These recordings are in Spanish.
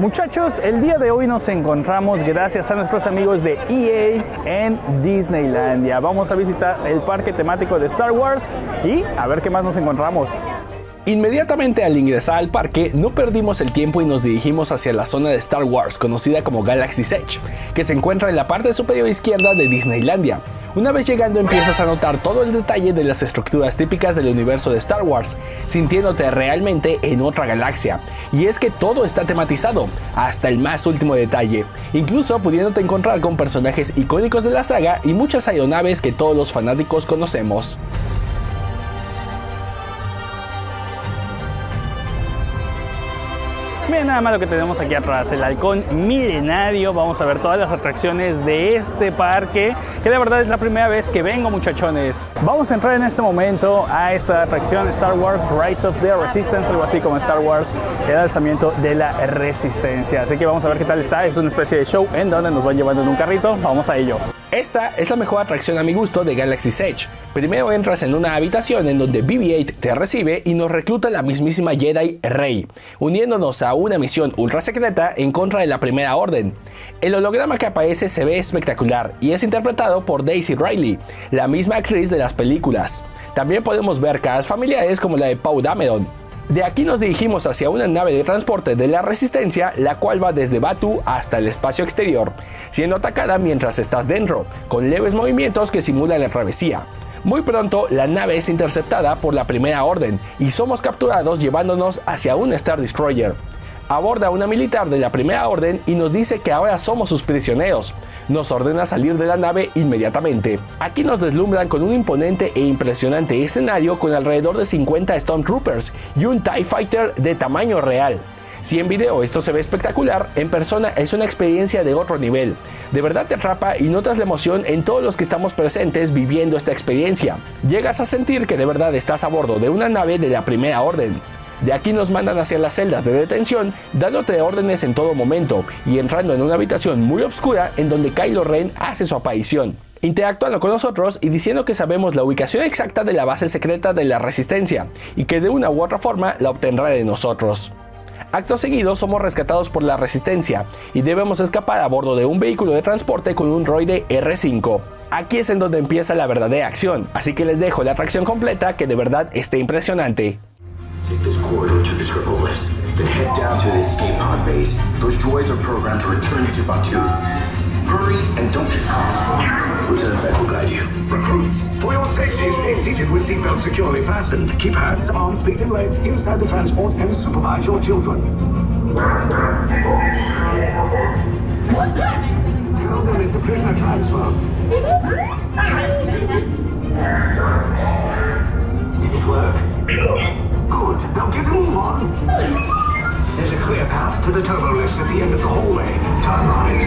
Muchachos, el día de hoy nos encontramos gracias a nuestros amigos de EA en Disneylandia. Vamos a visitar el parque temático de Star Wars y a ver qué más nos encontramos. Inmediatamente al ingresar al parque, no perdimos el tiempo y nos dirigimos hacia la zona de Star Wars, conocida como Galaxy's Edge, que se encuentra en la parte superior izquierda de Disneylandia. Una vez llegando empiezas a notar todo el detalle de las estructuras típicas del universo de Star Wars, sintiéndote realmente en otra galaxia. Y es que todo está tematizado, hasta el más último detalle, incluso pudiéndote encontrar con personajes icónicos de la saga y muchas aeronaves que todos los fanáticos conocemos. Miren nada más lo que tenemos aquí atrás, el halcón milenario. Vamos a ver todas las atracciones de este parque, que la verdad es la primera vez que vengo, muchachones. Vamos a entrar en este momento a esta atracción Star Wars Rise of the Resistance, algo así como Star Wars, el alzamiento de la resistencia. Así que vamos a ver qué tal está. Es una especie de show en donde nos van llevando en un carrito. Vamos a ello. Esta es la mejor atracción a mi gusto de Galaxy's Edge. Primero entras en una habitación en donde BB-8 te recibe y nos recluta la mismísima Jedi Rey, uniéndonos a una misión ultra secreta en contra de la Primera Orden. El holograma que aparece se ve espectacular y es interpretado por Daisy Ridley, la misma actriz de las películas. También podemos ver caras familiares como la de Poe Dameron. De aquí nos dirigimos hacia una nave de transporte de la Resistencia, la cual va desde Batuu hasta el espacio exterior, siendo atacada mientras estás dentro, con leves movimientos que simulan la travesía. Muy pronto la nave es interceptada por la Primera Orden y somos capturados, llevándonos hacia un Star Destroyer. Aborda a una militar de la Primera Orden y nos dice que ahora somos sus prisioneros. Nos ordena salir de la nave inmediatamente. Aquí nos deslumbran con un imponente e impresionante escenario con alrededor de 50 Stormtroopers y un TIE Fighter de tamaño real. Si en video esto se ve espectacular, en persona es una experiencia de otro nivel. De verdad te atrapa y notas la emoción en todos los que estamos presentes viviendo esta experiencia. Llegas a sentir que de verdad estás a bordo de una nave de la Primera Orden. De aquí nos mandan hacia las celdas de detención, dándote órdenes en todo momento y entrando en una habitación muy oscura en donde Kylo Ren hace su aparición, interactuando con nosotros y diciendo que sabemos la ubicación exacta de la base secreta de la Resistencia y que de una u otra forma la obtendrá de nosotros. Acto seguido somos rescatados por la Resistencia y debemos escapar a bordo de un vehículo de transporte con un droide R5. Aquí es en donde empieza la verdadera acción, así que les dejo la atracción completa que de verdad está impresionante. Take this corridor to the Tripolis, then head down to the escape pod base. Those droids are programmed to return you to Batuu. Hurry and don't get caught. Lieutenant Beck will guide you. Recruits, for your safety, stay seated with seatbelts securely fastened. Keep hands, arms, feet and legs inside the transport and supervise your children. Tell them it's a prisoner transfer. Did it work? Good, now get a move on. There's a clear path to the turbo lifts at the end of the hallway. Turn right.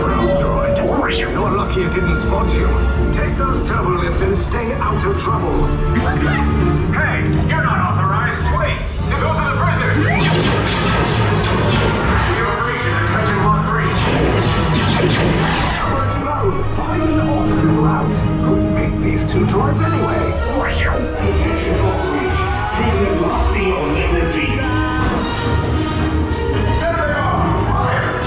Probe droid. You're lucky it didn't spot you. Take those turbo lifts and stay out of trouble. Hey, you're not authorized. Wait, it goes to the prisoner. You have reached an attention block 3. Let's go. Find an alternate. Who'd make these two droids anyway? Attention all breach. Prisoners not seen on level D. There they are! Fire!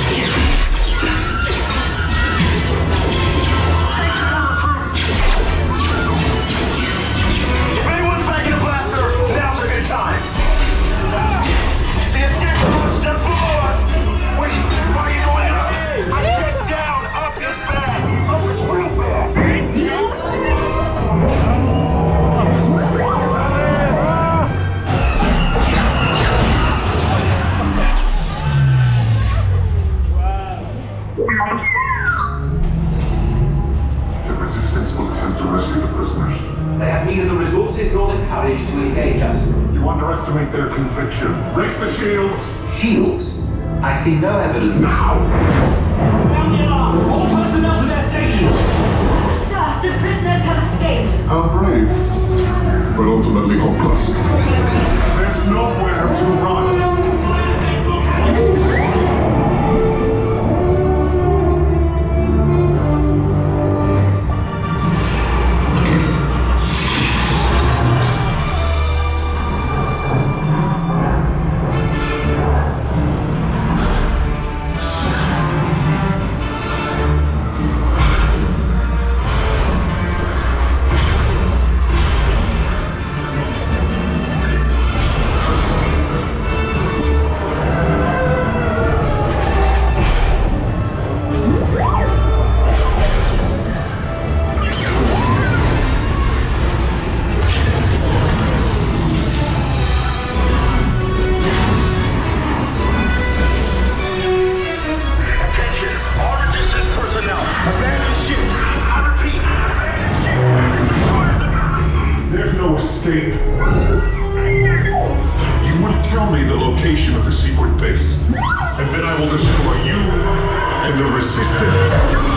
If anyone's back in a blaster, now's a good time. The escape room is just below us. Wait, why are you going up? I said down, up is bad. Up is real bad. Their conviction. Raise the shields. Shields? I see no evidence. Now! Down the alarm! All personnel to their stations! Sir, the prisoners have escaped. How brave, but ultimately hopeless. There's nowhere to run. You will tell me the location of the secret base, and then I will destroy you and the Resistance.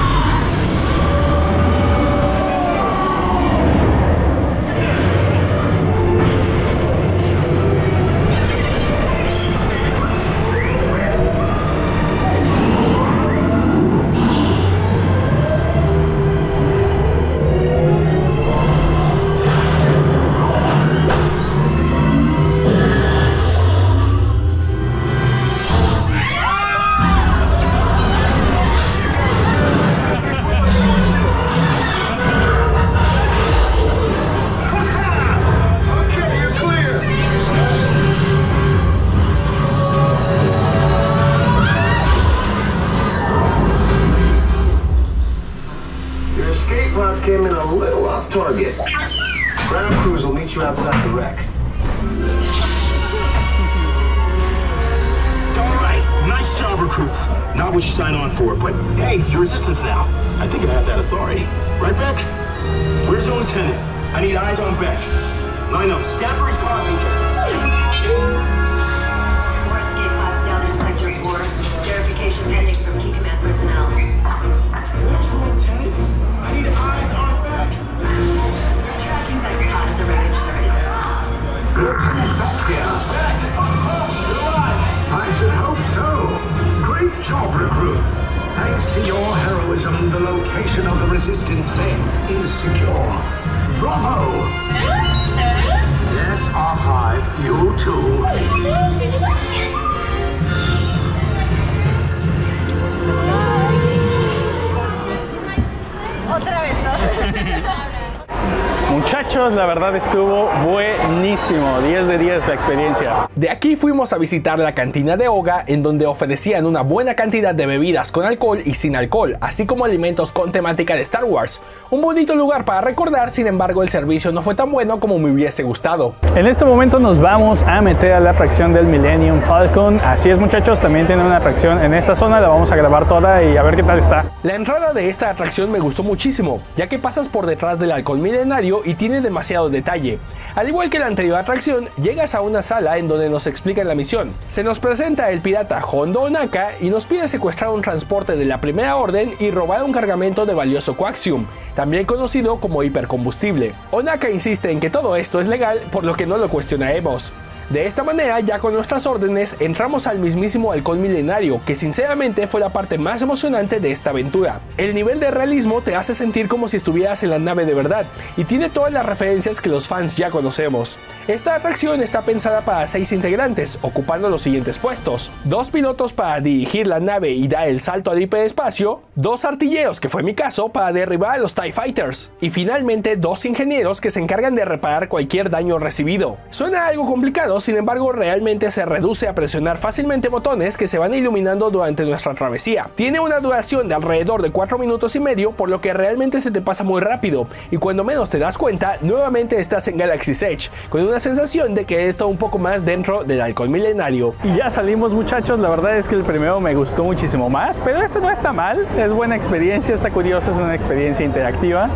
Muchachos, la verdad estuvo buenísimo, 10 de 10 la experiencia. De aquí fuimos a visitar la cantina de Oga, en donde ofrecían una buena cantidad de bebidas con alcohol y sin alcohol, así como alimentos con temática de Star Wars. Un bonito lugar para recordar, sin embargo el servicio no fue tan bueno como me hubiese gustado. En este momento nos vamos a meter a la atracción del Millennium Falcon. Así es muchachos, también tienen una atracción en esta zona, la vamos a grabar toda y a ver qué tal está. La entrada de esta atracción me gustó muchísimo, ya que pasas por detrás del halcón milenario y tiene demasiado detalle. Al igual que la anterior atracción, llegas a una sala en donde nos explican la misión. Se nos presenta el pirata Hondo Onaka y nos pide secuestrar un transporte de la Primera Orden y robar un cargamento de valioso Quaxium, también conocido como hipercombustible. Onaka insiste en que todo esto es legal, por lo que no lo cuestionaremos. De esta manera, ya con nuestras órdenes, entramos al mismísimo halcón milenario, que sinceramente fue la parte más emocionante de esta aventura. El nivel de realismo te hace sentir como si estuvieras en la nave de verdad, y tiene todas las referencias que los fans ya conocemos. Esta atracción está pensada para 6 integrantes, ocupando los siguientes puestos: 2 pilotos para dirigir la nave y dar el salto al hiperespacio, 2 artilleros, que fue mi caso, para derribar a los TIE Fighters, y finalmente 2 ingenieros que se encargan de reparar cualquier daño recibido. Suena algo complicado, sin embargo realmente se reduce a presionar fácilmente botones que se van iluminando durante nuestra travesía. Tiene una duración de alrededor de 4 minutos y medio, por lo que realmente se te pasa muy rápido, y cuando menos te das cuenta nuevamente estás en Galaxy's Edge, con una sensación de que está un poco más dentro del halcón milenario. Y ya salimos muchachos, la verdad es que el primero me gustó muchísimo más, pero este no está mal, es buena experiencia, está curiosa, es una experiencia interactiva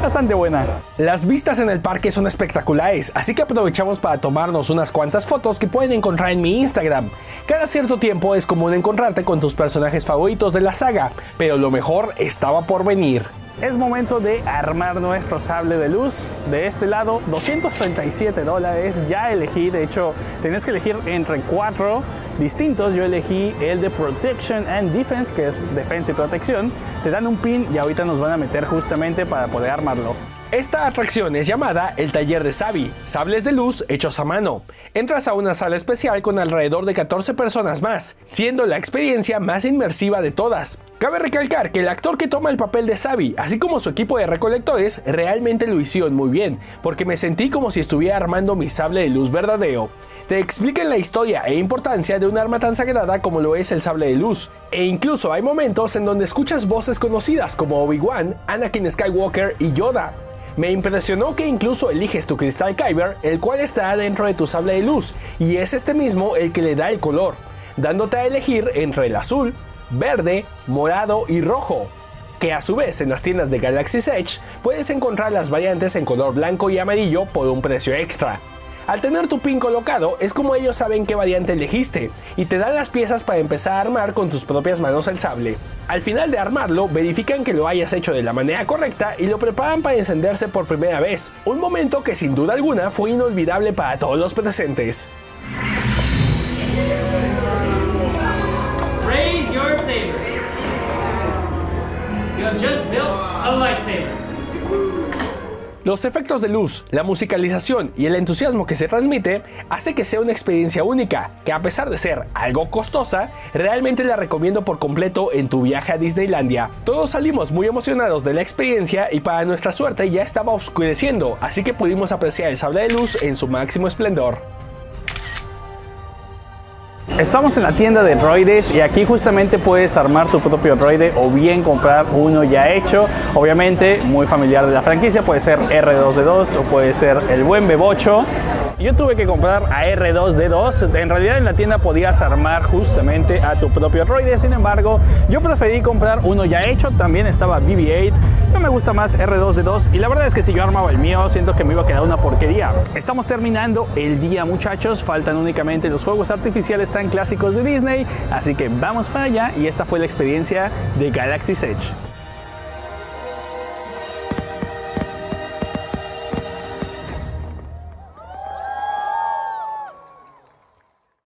bastante buena. Las vistas en el parque son espectaculares, así que aprovechamos para tomarnos unas cuantas fotos que pueden encontrar en mi Instagram. Cada cierto tiempo es común encontrarte con tus personajes favoritos de la saga, pero lo mejor estaba por venir. Es momento de armar nuestro sable de luz. De este lado, $237, ya elegí, de hecho tenés que elegir entre 4 distintos. Yo elegí el de Protection and Defense, que es defensa y protección. Te dan un pin y ahorita nos van a meter justamente para poder armarlo. Esta atracción es llamada el Taller de Savi, sables de luz hechos a mano. Entras a una sala especial con alrededor de 14 personas más, siendo la experiencia más inmersiva de todas. Cabe recalcar que el actor que toma el papel de Savi, así como su equipo de recolectores, realmente lo hicieron muy bien, porque me sentí como si estuviera armando mi sable de luz verdadero. Te explican la historia e importancia de un arma tan sagrada como lo es el sable de luz, e incluso hay momentos en donde escuchas voces conocidas como Obi-Wan, Anakin Skywalker y Yoda. Me impresionó que incluso eliges tu cristal Kyber, el cual está dentro de tu sable de luz, y es este mismo el que le da el color, dándote a elegir entre el azul, verde, morado y rojo, que a su vez en las tiendas de Galaxy's Edge puedes encontrar las variantes en color blanco y amarillo por un precio extra. Al tener tu pin colocado, es como ellos saben qué variante elegiste y te dan las piezas para empezar a armar con tus propias manos el sable. Al final de armarlo, verifican que lo hayas hecho de la manera correcta y lo preparan para encenderse por primera vez, un momento que sin duda alguna fue inolvidable para todos los presentes. Raise your saber. You have just built a lightsaber. Los efectos de luz, la musicalización y el entusiasmo que se transmite hace que sea una experiencia única, que a pesar de ser algo costosa, realmente la recomiendo por completo en tu viaje a Disneylandia. Todos salimos muy emocionados de la experiencia y para nuestra suerte ya estaba oscureciendo, así que pudimos apreciar el sable de luz en su máximo esplendor. Estamos en la tienda de droides y aquí justamente puedes armar tu propio droide o bien comprar uno ya hecho. Obviamente muy familiar de la franquicia, puede ser R2-D2 o puede ser el buen Bebocho. Yo tuve que comprar a R2-D2, en realidad en la tienda podías armar justamente a tu propio droide, sin embargo yo preferí comprar uno ya hecho. También estaba BB-8, no me gusta más R2-D2 y la verdad es que si yo armaba el mío siento que me iba a quedar una porquería. Estamos terminando el día, muchachos, faltan únicamente los fuegos artificiales tan clásicos de Disney, así que vamos para allá y esta fue la experiencia de Galaxy's Edge.